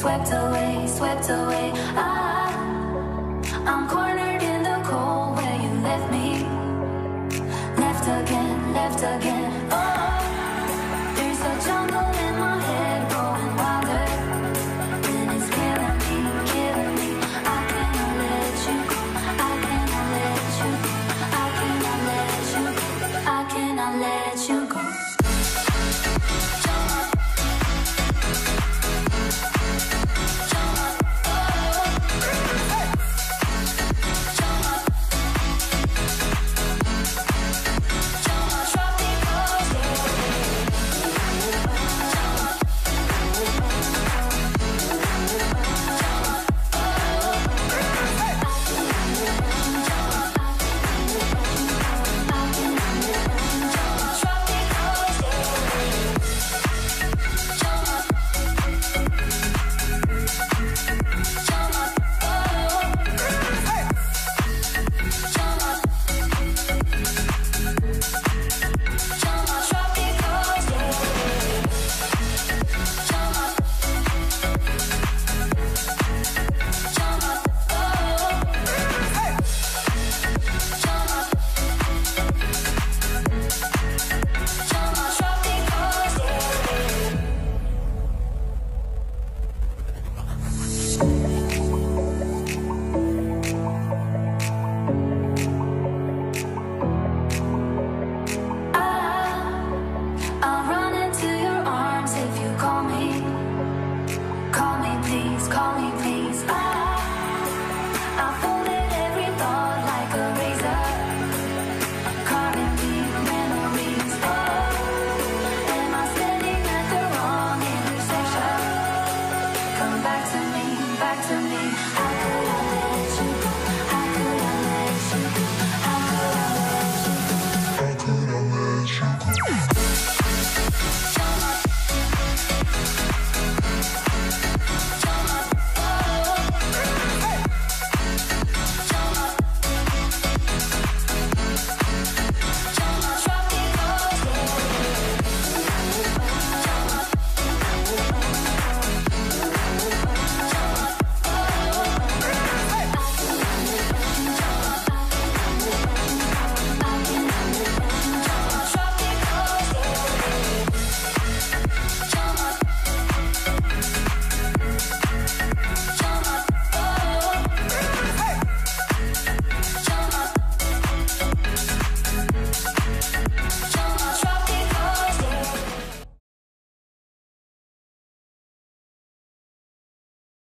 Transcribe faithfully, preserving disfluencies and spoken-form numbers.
swept away, swept away. I, I'm cornered in the cold where you left me. Left again, left again. Oh.